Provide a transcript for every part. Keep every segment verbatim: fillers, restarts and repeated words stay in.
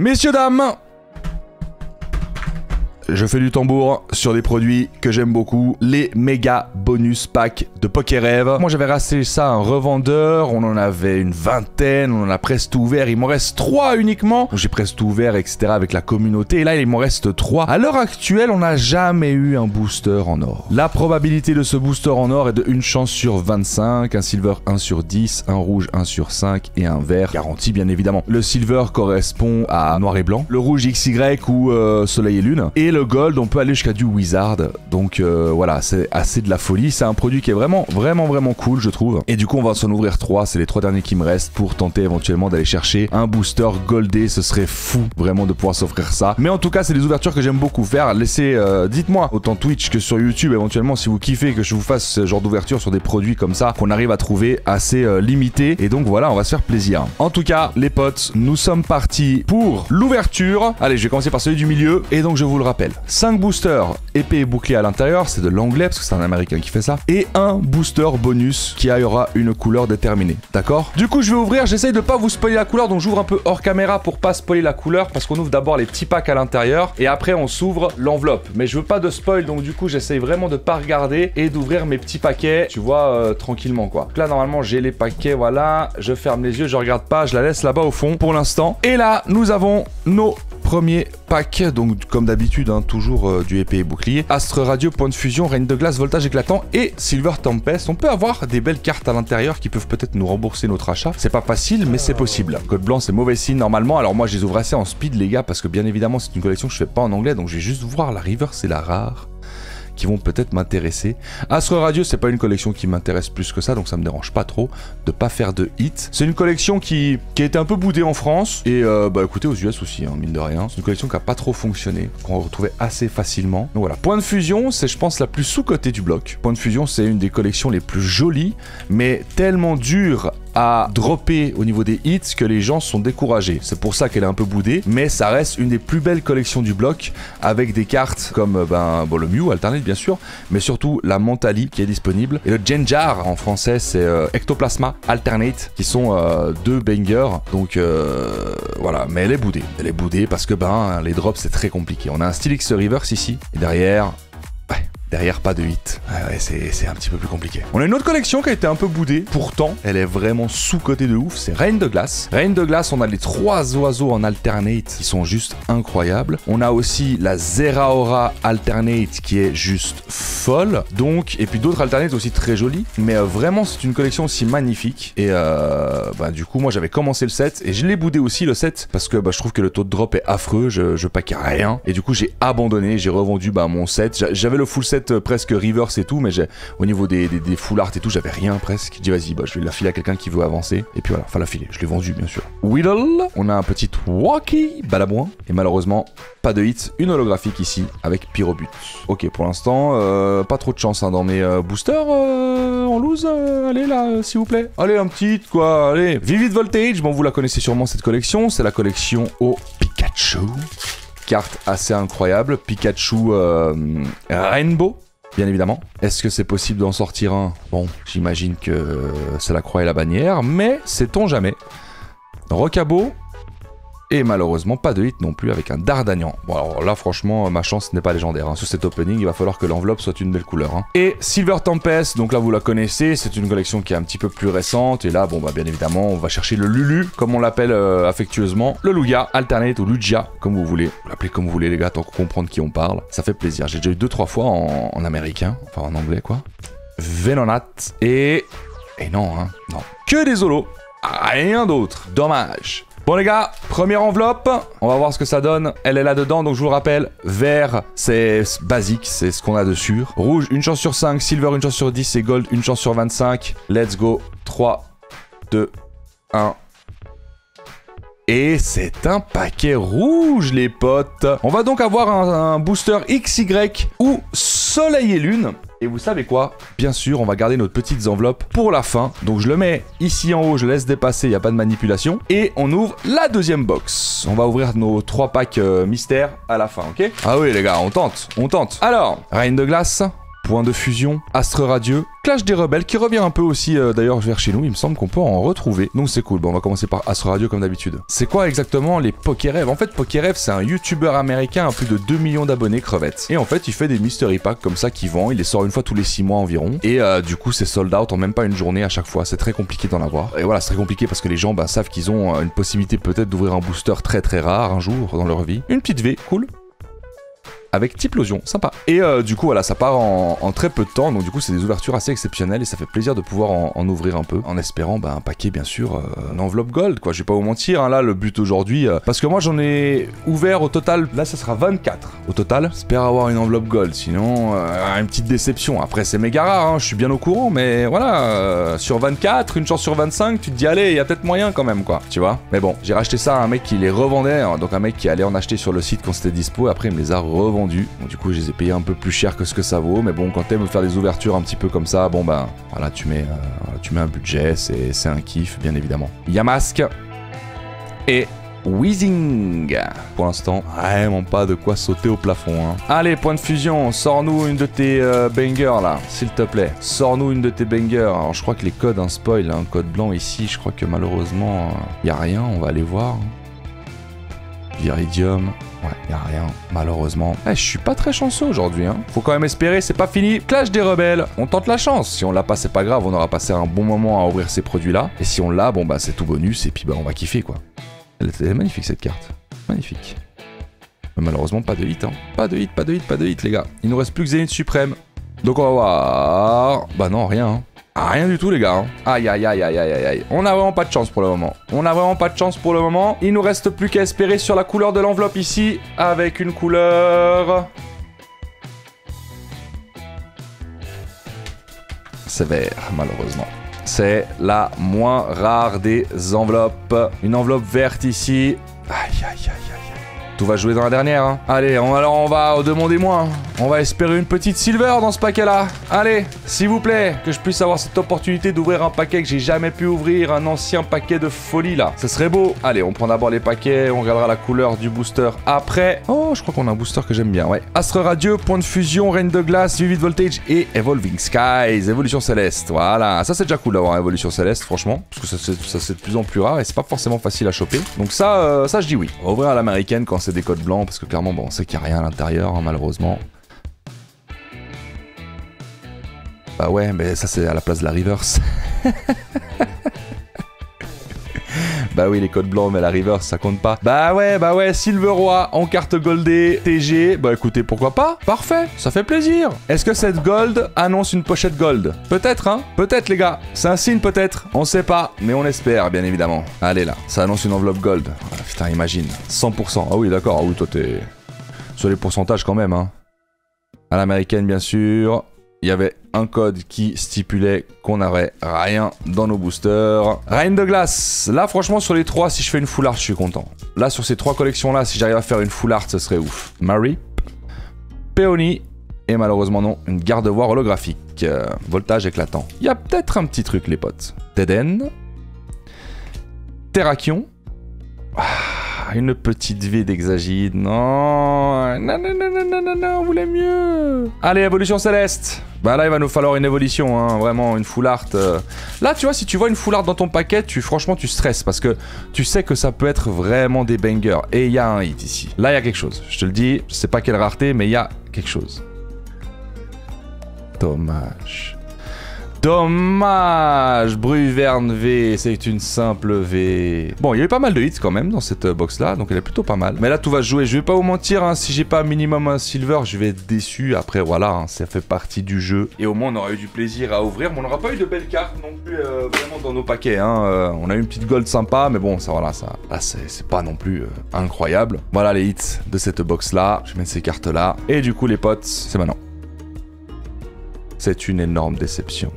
Messieurs, dames, je fais du tambour sur des produits que j'aime beaucoup, les méga bonus packs de PokéRev. Moi j'avais racheté ça à un revendeur, on en avait une vingtaine, on en a presque ouvert, il m'en reste trois uniquement. J'ai presque ouvert, et cetera avec la communauté, et là il m'en reste trois. À l'heure actuelle, on n'a jamais eu un booster en or. La probabilité de ce booster en or est de une chance sur vingt-cinq, un silver un sur dix, un rouge un sur cinq et un vert, garanti bien évidemment. Le silver correspond à noir et blanc, le rouge X Y ou euh, soleil et lune, et le Le gold, on peut aller jusqu'à du wizard, donc euh, voilà, c'est assez de la folie. C'est un produit qui est vraiment vraiment vraiment cool, je trouve, et du coup on va s'en ouvrir trois. C'est les trois derniers qui me restent pour tenter éventuellement d'aller chercher un booster goldé. Ce serait fou vraiment de pouvoir s'offrir ça, mais en tout cas c'est des ouvertures que j'aime beaucoup faire. Laissez euh, dites moi autant Twitch que sur YouTube éventuellement si vous kiffez que je vous fasse ce genre d'ouverture sur des produits comme ça qu'on arrive à trouver assez euh, limité, et donc voilà, on va se faire plaisir. En tout cas les potes, nous sommes partis pour l'ouverture. Allez, je vais commencer par celui du milieu, et donc je vous le rappelle, cinq boosters, épée et bouclier à l'intérieur, c'est de l'anglais parce que c'est un américain qui fait ça, et un booster bonus qui aura une couleur déterminée, d'accord? Du coup je vais ouvrir, j'essaye de pas vous spoiler la couleur, donc j'ouvre un peu hors caméra pour pas spoiler la couleur, parce qu'on ouvre d'abord les petits packs à l'intérieur et après on s'ouvre l'enveloppe, mais je veux pas de spoil, donc du coup j'essaye vraiment de pas regarder et d'ouvrir mes petits paquets, tu vois, euh, tranquillement quoi. Donc là normalement j'ai les paquets, voilà, je ferme les yeux, je regarde pas, je la laisse là-bas au fond pour l'instant, et là nous avons nos premier pack, donc comme d'habitude, hein, toujours euh, du épée et bouclier. Astre Radio, Point de Fusion, Règne de Glace, Voltage Éclatant et Silver Tempest. On peut avoir des belles cartes à l'intérieur qui peuvent peut-être nous rembourser notre achat. C'est pas facile, mais c'est possible. Code blanc, c'est mauvais signe normalement. Alors moi, je les ouvre assez en speed, les gars, parce que bien évidemment, c'est une collection que je fais pas en anglais. Donc je vais juste voir la reverse et la rare qui vont peut-être m'intéresser. Astre Radio, c'est pas une collection qui m'intéresse plus que ça, donc ça me dérange pas trop de pas faire de hit. C'est une collection qui, qui a été un peu boudée en France, et euh, bah écoutez, aux U S aussi, hein, mine de rien. C'est une collection qui a pas trop fonctionné, qu'on retrouvait assez facilement. Donc voilà, Point de Fusion, c'est je pense la plus sous-cotée du bloc. Point de Fusion, c'est une des collections les plus jolies, mais tellement dure à dropper au niveau des hits que les gens sont découragés. C'est pour ça qu'elle est un peu boudée, mais ça reste une des plus belles collections du bloc, avec des cartes comme ben, bon, le Mew alternative, bien sûr, mais surtout la Mentali qui est disponible, et le Gengar en français c'est euh, Ectoplasma Alternate, qui sont euh, deux bangers, donc euh, voilà, mais elle est boudée, elle est boudée parce que ben les drops c'est très compliqué. On a un Steelix Reverse ici, et derrière Derrière, pas de hit. Ouais, ouais, c'est un petit peu plus compliqué. On a une autre collection qui a été un peu boudée. Pourtant, elle est vraiment sous-cotée de ouf. C'est Règne de Glace. Règne de Glace, on a les trois oiseaux en alternate qui sont juste incroyables. On a aussi la Zeraora alternate qui est juste folle. Donc, et puis d'autres alternates aussi très jolies. Mais euh, vraiment, c'est une collection aussi magnifique. Et euh, bah, du coup, moi, j'avais commencé le set et je l'ai boudé aussi le set parce que bah, je trouve que le taux de drop est affreux. Je, je pack à rien. Et du coup, j'ai abandonné. J'ai revendu bah, mon set. J'avais le full set presque reverse et tout, mais au niveau des, des, des full art et tout, j'avais rien presque. J'ai dit vas-y, bah, je vais la filer à quelqu'un qui veut avancer. Et puis voilà, enfin la filer, je l'ai vendu bien sûr. Weedle, on a un petit Wacky Balabouin. Et malheureusement, pas de hit, une holographique ici avec Pyrobut. Ok, pour l'instant, euh, pas trop de chance hein, dans mes euh, boosters euh, en loose. Euh, allez là, euh, s'il vous plaît. Allez, un petit quoi, allez. Vivid Voltage, bon, vous la connaissez sûrement cette collection, c'est la collection au Pikachu. Carte assez incroyable, Pikachu euh, Rainbow, bien évidemment. Est-ce que c'est possible d'en sortir un? Bon, j'imagine que c'est la croix et la bannière, mais sait-on jamais. Rocabo, et malheureusement pas de hit non plus avec un Dardanian. Bon alors là franchement ma chance n'est pas légendaire, hein. Sur cet opening il va falloir que l'enveloppe soit une belle couleur, hein. Et Silver Tempest, donc là vous la connaissez, c'est une collection qui est un petit peu plus récente. Et là bon bah bien évidemment on va chercher le Lulu, comme on l'appelle euh, affectueusement, le Lugia, Alternate ou Lugia, comme vous voulez. Vous l'appelez comme vous voulez les gars, tant qu'on comprend de qui on parle. Ça fait plaisir, j'ai déjà eu deux trois fois en, en américain, enfin en anglais quoi. Venonat et... Et non hein, non. Que des holos, rien d'autre, dommage. Bon les gars, première enveloppe, on va voir ce que ça donne. Elle est là-dedans, donc je vous le rappelle, vert, c'est basique, c'est ce qu'on a de sûr. Rouge, une chance sur cinq, silver, une chance sur dix, et gold, une chance sur vingt-cinq. Let's go, trois, deux, un. Et c'est un paquet rouge, les potes. On va donc avoir un, un booster X Y ou soleil et lune. Et vous savez quoi? Bien sûr, on va garder nos petites enveloppes pour la fin. Donc je le mets ici en haut, je laisse dépasser, il n'y a pas de manipulation. Et on ouvre la deuxième box. On va ouvrir nos trois packs euh, mystères à la fin, ok? Ah oui les gars, on tente, on tente. Alors, Reine de Glace, Point de fusion, astre radieux, clash des rebelles qui revient un peu aussi euh, d'ailleurs vers chez nous, il me semble qu'on peut en retrouver. Donc c'est cool, bon on va commencer par astre radieux comme d'habitude. C'est quoi exactement les PokéRev? En fait PokéRev c'est un youtubeur américain à plus de deux millions d'abonnés crevettes. Et en fait il fait des mystery packs comme ça qui vend, il les sort une fois tous les six mois environ. Et euh, du coup c'est sold out en même pas une journée à chaque fois, c'est très compliqué d'en avoir. Et voilà c'est très compliqué parce que les gens bah, savent qu'ils ont une possibilité peut-être d'ouvrir un booster très très rare un jour dans leur vie. Une petite V, cool. Avec Tiplosion, sympa. Et euh, du coup voilà ça part en, en très peu de temps. Donc du coup c'est des ouvertures assez exceptionnelles. Et ça fait plaisir de pouvoir en, en ouvrir un peu. En espérant bah, un paquet bien sûr euh, une enveloppe gold quoi. Je vais pas vous mentir hein, là le but aujourd'hui euh, parce que moi j'en ai ouvert au total. Là ça sera vingt-quatre au total. J'espère avoir une enveloppe gold. Sinon euh, une petite déception. Après c'est méga rare hein, je suis bien au courant. Mais voilà euh, sur vingt-quatre, une chance sur vingt-cinq. Tu te dis allez il y a peut-être moyen quand même quoi. Tu vois. Mais bon j'ai racheté ça à un mec qui les revendait hein, donc un mec qui allait en acheter sur le site quand c'était dispo. Après il me les a revendus. Bon, du coup je les ai payés un peu plus cher que ce que ça vaut, mais bon quand t'aimes faire des ouvertures un petit peu comme ça, bon bah voilà tu mets, euh, tu mets un budget, c'est un kiff bien évidemment. Yamask et Weezing. Pour l'instant vraiment pas de quoi sauter au plafond hein. Allez point de fusion, sors-nous une de tes euh, bangers là, s'il te plaît. Sors-nous une de tes bangers. Alors je crois que les codes, hein, spoil, hein, code blanc ici, je crois que malheureusement il euh, n'y a rien, on va aller voir. Viridium, ouais, y'a rien, malheureusement. Eh, je suis pas très chanceux aujourd'hui, hein. Faut quand même espérer, c'est pas fini. Clash des rebelles, on tente la chance. Si on l'a pas, c'est pas grave, on aura passé un bon moment à ouvrir ces produits-là. Et si on l'a, bon bah c'est tout bonus, et puis bah on va kiffer, quoi. Elle est magnifique cette carte, magnifique. Mais malheureusement, pas de hit, hein. Pas de hit, pas de hit, pas de hit, les gars. Il nous reste plus que Zénith Suprême. Donc on va voir... Bah non, rien, hein. Ah, rien du tout les gars. Aïe aïe aïe aïe aïe aïe. On a vraiment pas de chance pour le moment. On a vraiment pas de chance pour le moment. Il nous reste plus qu'à espérer sur la couleur de l'enveloppe ici. Avec une couleur... sévère malheureusement. C'est la moins rare des enveloppes. Une enveloppe verte ici. Aïe aïe aïe aïe. Tout va jouer dans la dernière. Hein. Allez, on, alors on va oh, demander moins. Hein. On va espérer une petite silver dans ce paquet-là. Allez, s'il vous plaît, que je puisse avoir cette opportunité d'ouvrir un paquet que j'ai jamais pu ouvrir. Un ancien paquet de folie, là. Ce serait beau. Allez, on prend d'abord les paquets. On regardera la couleur du booster après. Oh, je crois qu'on a un booster que j'aime bien, ouais. Astre radieux, point de fusion, reine de glace, vivid voltage et evolving skies. Évolution céleste, voilà. Ça, c'est déjà cool d'avoir évolution céleste, franchement. Parce que ça, c'est de plus en plus rare et c'est pas forcément facile à choper. Donc ça, euh, ça je dis oui. On va ouvrir à l'américaine quand c'est des codes blancs parce que clairement bon, on sait qu'il n'y a rien à l'intérieur hein, malheureusement. Bah ouais mais ça c'est à la place de la reverse. Bah oui les codes blancs mais la reverse ça compte pas. Bah ouais bah ouais Silveroy en carte goldée T G. Bah écoutez pourquoi pas. Parfait ça fait plaisir. Est-ce que cette gold annonce une pochette gold? Peut-être hein. Peut-être les gars. C'est un signe peut-être. On sait pas mais on espère bien évidemment. Allez là ça annonce une enveloppe gold. Ah, putain imagine cent pour cent. Ah oui d'accord. Ah oui toi t'es sur les pourcentages quand même hein. À l'américaine bien sûr. Il y avait un code qui stipulait qu'on n'aurait rien dans nos boosters. Reine de glace. Là, franchement, sur les trois, si je fais une full art, je suis content. Là, sur ces trois collections-là, si j'arrive à faire une full art, ce serait ouf. Mary, Peony et malheureusement non, une garde-voie holographique. Euh, voltage éclatant. Il y a peut-être un petit truc, les potes. Deden, Terrakion. Ah, une petite vie d'Exagide. Non, non, non, non, non, non, non, on voulait mieux. Allez, évolution céleste. Bah là il va nous falloir une évolution hein, vraiment une full art euh... Là tu vois si tu vois une full art dans ton paquet tu, franchement tu stresses parce que tu sais que ça peut être vraiment des bangers. Et il y a un hit ici. Là il y a quelque chose. Je te le dis. Je sais pas quelle rareté mais il y a quelque chose. Dommage. Dommage. Bruverne V. C'est une simple V. Bon il y a eu pas mal de hits quand même dans cette box là. Donc elle est plutôt pas mal. Mais là tout va jouer. Je vais pas vous mentir hein, si j'ai pas minimum un silver je vais être déçu. Après voilà hein, ça fait partie du jeu. Et au moins on aura eu du plaisir à ouvrir. Mais on n'aura pas eu de belles cartes non plus euh, vraiment dans nos paquets hein. euh, On a eu une petite gold sympa. Mais bon ça voilà ça. Là c'est pas non plus euh, incroyable. Voilà les hits de cette box là. Je vais mettre ces cartes là. Et du coup les potes c'est maintenant. C'est une énorme déception.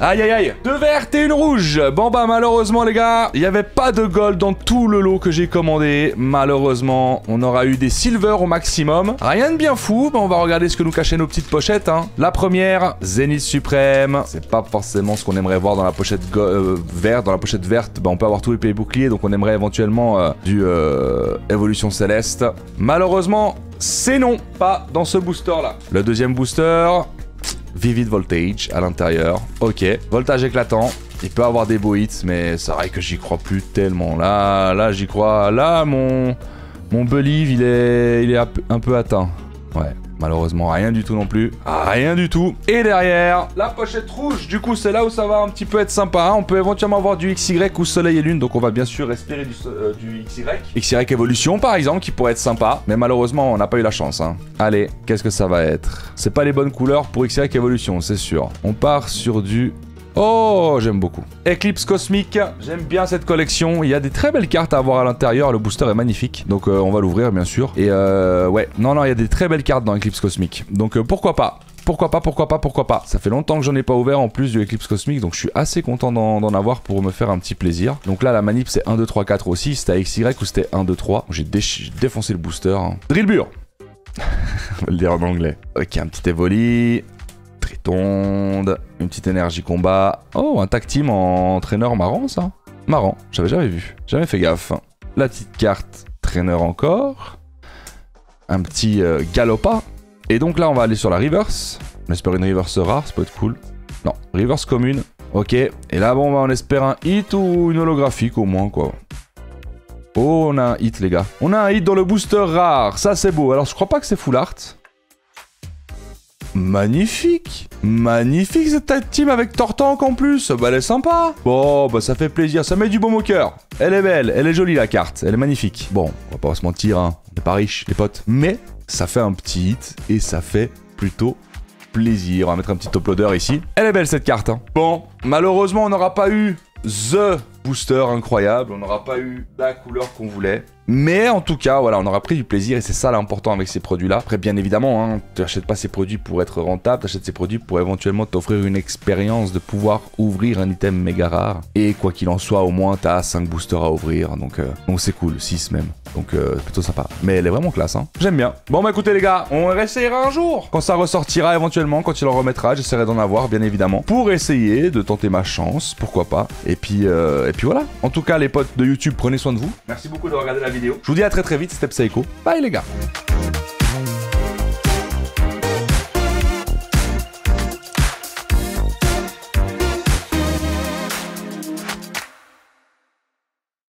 Aïe aïe aïe. Deux vertes et une rouge. Bon bah malheureusement les gars, il n'y avait pas de gold dans tout le lot que j'ai commandé. Malheureusement, on aura eu des silver au maximum. Rien de bien fou, mais on va regarder ce que nous cachaient nos petites pochettes. Hein. La première, Zénith Suprême. C'est pas forcément ce qu'on aimerait voir dans la pochette euh, verte. Dans la pochette verte, bah, on peut avoir tout épée et bouclier. Donc on aimerait éventuellement euh, du euh, Évolution Céleste. Malheureusement, c'est non. Pas dans ce booster là. Le deuxième booster... Vivid Voltage à l'intérieur. Ok, voltage éclatant. Il peut avoir des beaux hits, mais c'est vrai que j'y crois plus tellement. Là, là, j'y crois. Là, mon, mon believe, il est, il est un peu atteint. Ouais, malheureusement, rien du tout non plus. Rien du tout. Et derrière, la pochette rouge. Du coup, c'est là où ça va un petit peu être sympa. On peut éventuellement avoir du X Y ou Soleil et Lune. Donc, on va bien sûr respirer du, euh, du X Y. X Y Evolution, par exemple, qui pourrait être sympa. Mais malheureusement, on n'a pas eu la chance. Hein. Allez, qu'est-ce que ça va être? C'est pas les bonnes couleurs pour X Y Evolution, c'est sûr. On part sur du... Oh, j'aime beaucoup. Eclipse Cosmique, j'aime bien cette collection. Il y a des très belles cartes à avoir à l'intérieur. Le booster est magnifique. Donc, euh, on va l'ouvrir, bien sûr. Et euh, ouais, non, non, il y a des très belles cartes dans Eclipse Cosmique. Donc, euh, pourquoi pas? Pourquoi pas, pourquoi pas, pourquoi pas. Ça fait longtemps que j'en ai pas ouvert en plus du Eclipse Cosmique, donc je suis assez content d'en avoir pour me faire un petit plaisir. Donc là, la manip, c'est un, deux, trois, quatre aussi. C'était à X Y ou c'était un, deux, trois. J'ai dé défoncé le booster. Hein. Drillbur. On va le dire en anglais. Ok, un petit Evoli. Tritonde, une petite énergie combat. Oh, un tag team en entraîneur marrant, ça. Marrant, j'avais jamais vu. J'avais fait gaffe. La petite carte traîneur encore. Un petit euh, Galopa. Et donc là, on va aller sur la reverse. On espère une reverse rare, ça peut être cool. Non, reverse commune. Ok. Et là, bon, bah, on espère un hit ou une holographique au moins, quoi. Oh, on a un hit, les gars. On a un hit dans le booster rare. Ça, c'est beau. Alors, je crois pas que c'est full art. Magnifique, magnifique cette tag team avec Tortank en plus. Bah elle est sympa. Bon bah ça fait plaisir, ça met du baume au cœur. Elle est belle, elle est jolie la carte, elle est magnifique. Bon, on va pas se mentir, hein. On n'est pas riche les potes. Mais ça fait un petit hit et ça fait plutôt plaisir. On va mettre un petit top loader ici. Elle est belle cette carte. Hein. Bon, malheureusement on n'aura pas eu The Booster incroyable. On n'aura pas eu la couleur qu'on voulait. Mais en tout cas, voilà, on aura pris du plaisir et c'est ça l'important avec ces produits-là. Après, bien évidemment, hein, tu n'achètes pas ces produits pour être rentable, tu achètes ces produits pour éventuellement t'offrir une expérience de pouvoir ouvrir un item méga rare. Et quoi qu'il en soit, au moins, tu as cinq boosters à ouvrir, donc euh, donc c'est cool, six même. Donc euh, plutôt sympa. Mais elle est vraiment classe, hein. J'aime bien. Bon, bah écoutez les gars, on essayera un jour. Quand ça ressortira éventuellement, quand il en remettra, j'essaierai d'en avoir, bien évidemment, pour essayer de tenter ma chance, pourquoi pas. Et puis, euh, et puis voilà. En tout cas, les potes de YouTube, prenez soin de vous. Merci beaucoup de regarder la vidéo. Je vous dis à très très vite, c'était Psycho. Bye les gars.